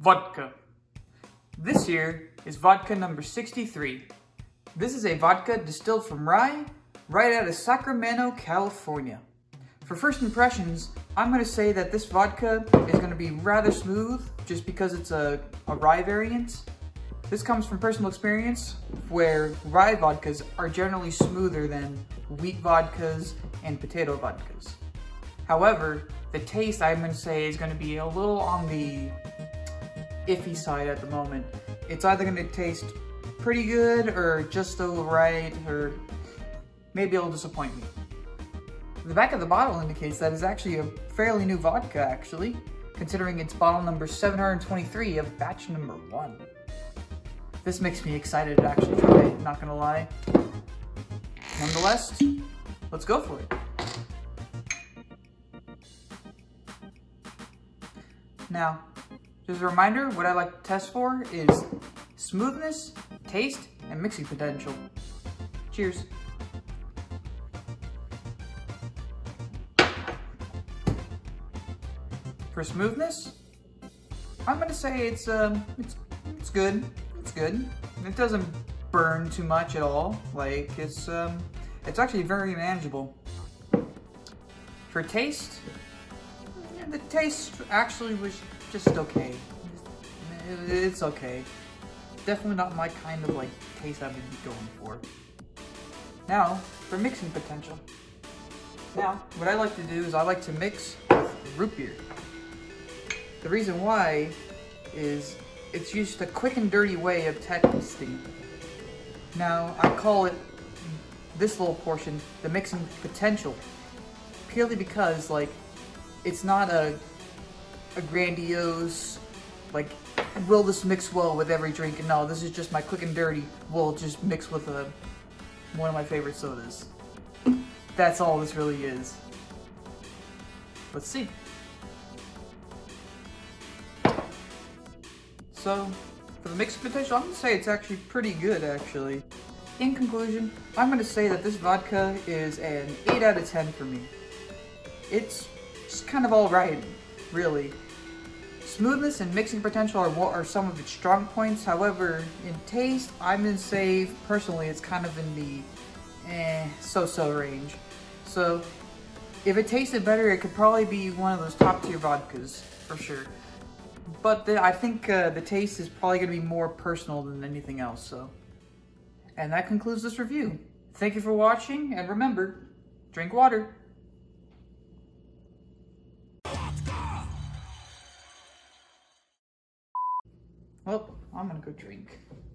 Vodka. This here is vodka number 63. This is a vodka distilled from rye, right out of Sacramento, California. For first impressions, I'm going to say that this vodka is going to be rather smooth just because it's a rye variant. This comes from personal experience where rye vodkas are generally smoother than wheat vodkas and potato vodkas. However, the taste I'm going to say is going to be a little on the iffy side at the moment. It's either going to taste pretty good or just alright, or maybe it'll disappoint me. The back of the bottle indicates that it's actually a fairly new vodka, actually, considering it's bottle number 723 of batch number 1. This makes me excited to actually try it, not gonna lie. Nonetheless, let's go for it. Now, just a reminder, what I like to test for is smoothness, taste, and mixing potential. Cheers. For smoothness, I'm gonna say it's good. It's good. It doesn't burn too much at all. Like it's actually very manageable. For taste, the taste actually was just okay. It's okay. Definitely not my kind of taste I've been going for. Now for mixing potential. Now what I like to do is I like to mix with root beer. The reason why is it's just a quick and dirty way of testing. Now, I call it, this little portion, the mixing potential, purely because, it's not a grandiose, will this mix well with every drink? And no, this is just my quick and dirty, will just mix with one of my favorite sodas. That's all this really is. Let's see. So, for the mixing potential, I'm gonna say it's actually pretty good, actually. In conclusion, I'm gonna say that this vodka is an 8 out of 10 for me. It's just kind of all right, really. Smoothness and mixing potential are some of its strong points. However, in taste, I'm gonna say, personally, it's kind of in the so-so range. So, if it tasted better, it could probably be one of those top-tier vodkas, for sure. But I think the taste is probably going to be more personal than anything else, so. And that concludes this review. Thank you for watching, and remember, drink water. Well, I'm going to go drink.